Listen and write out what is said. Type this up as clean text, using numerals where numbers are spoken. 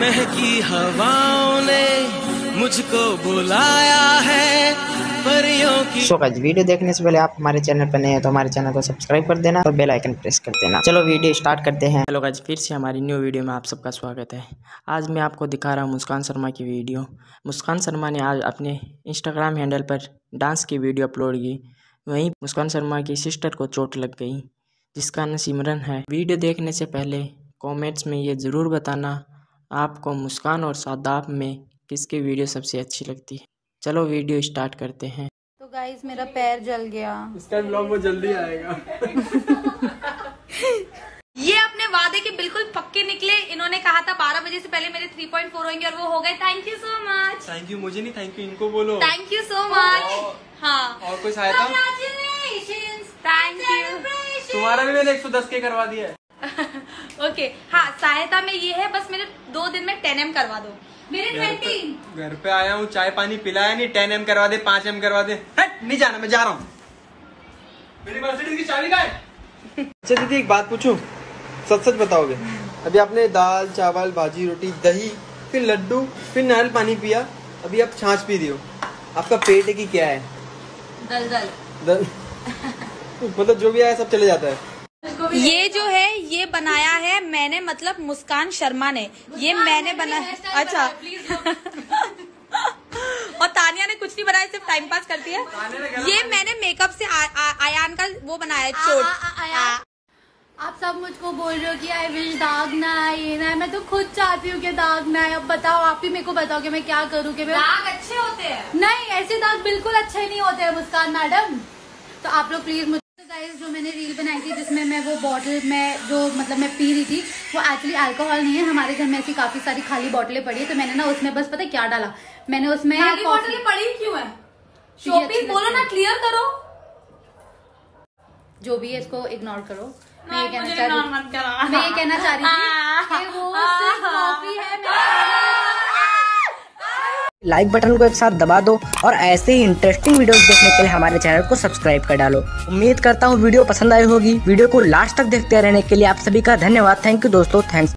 महकी हवाओं ने मुझको बुलाया है परियों की। सो गाइस, वीडियो देखने से पहले आप हमारे चैनल पर नए हैं तो हमारे चैनल को सब्सक्राइब कर देना और बेल आइकन प्रेस कर देना। चलो वीडियो स्टार्ट करते हैं। हेलो गाइस, फिर से हमारी न्यू वीडियो में आप सबका स्वागत है। आज मैं आपको दिखा रहा हूँ मुस्कान शर्मा की वीडियो। मुस्कान शर्मा ने आज अपने इंस्टाग्राम हैंडल पर डांस की वीडियो अपलोड की। वहीं मुस्कान शर्मा की सिस्टर को चोट लग गई, जिसका नाम सिमरन है। वीडियो देखने से पहले कमेंट्स में ये ज़रूर बताना आपको मुस्कान और सादाब में किसकी वीडियो सबसे अच्छी लगती है। चलो वीडियो स्टार्ट करते हैं। तो गाइस, मेरा पैर जल गया। इसका व्लॉग बहुत जल्दी आएगा। ये अपने वादे के बिल्कुल पक्के निकले। इन्होंने कहा था 12 बजे से पहले मेरे 3.4 होंगे और वो हो गए। Thank you so much. Thank you मुझे नहीं, थैंक यू इनको बोलो। Thank you so much. हाँ, और कोई सहायता? Thank you. तुम्हारा भी मैंने 110 के करवा दिया है। ओके हाँ, सहायता में ये है, बस मेरे 2 दिन में 10M करवा दो। मेरे घर पे आया हूँ, चाय पानी पिलाया नहीं, 10M करवा दे, 5M करवा दे। नहीं जाना, मैं जा रहा हूँ। मेरी मर्सिडीज की चाबी कहाँ है? अच्छा दीदी, एक बात पूछूं, सच बताओगे? अभी आपने दाल चावल भाजी रोटी दही फिर लड्डू फिर नारियल पानी पिया, अभी आप छाछ पी रही हो। आपका पेट है कि क्या है? दलदल दल। मतलब जो भी आया सब चले जाता है। ये जो है ये बनाया है मैंने, मतलब मुस्कान शर्मा ने ये मैंने बनाया। अच्छा और तानिया ने कुछ नहीं बनाया, सिर्फ टाइम पास करती है। ये मैंने मेकअप से अयान का वो बनाया है चोट। आप सब मुझको बोल रहे हो कि आई विश दाग ना आए, ये ना। मैं तो खुद चाहती हूँ कि दाग ना आए। अब बताओ, आप ही मेरे को बताओ कि मैं क्या करूँ कि दाग अच्छे होते हैं। नहीं, ऐसे दाग बिल्कुल अच्छे नहीं होते हैं मुस्कान मैडम। तो आप लोग प्लीज मुझे, जो मैंने रील बनाई थी जिसमें मैं वो बॉटल में जो मतलब मैं पी रही थी, वो एक्चुअली अल्कोहल नहीं है। हमारे घर में ऐसी काफी सारी खाली बोतलें पड़ी है, तो मैंने ना उसमें बस पता क्या डाला, मैंने उसमें खाली बोतलें पड़ी क्यों है? शॉपिंग बोलो ना, क्लियर करो। जो भी है इसको इग्नोर करो। मैं ये कहना चाह रही लाइक बटन को एक साथ दबा दो और ऐसे ही इंटरेस्टिंग वीडियोस देखने के लिए हमारे चैनल को सब्सक्राइब कर डालो। उम्मीद करता हूँ वीडियो पसंद आई होगी। वीडियो को लास्ट तक देखते रहने के लिए आप सभी का धन्यवाद। थैंक यू दोस्तों, थैंक्स।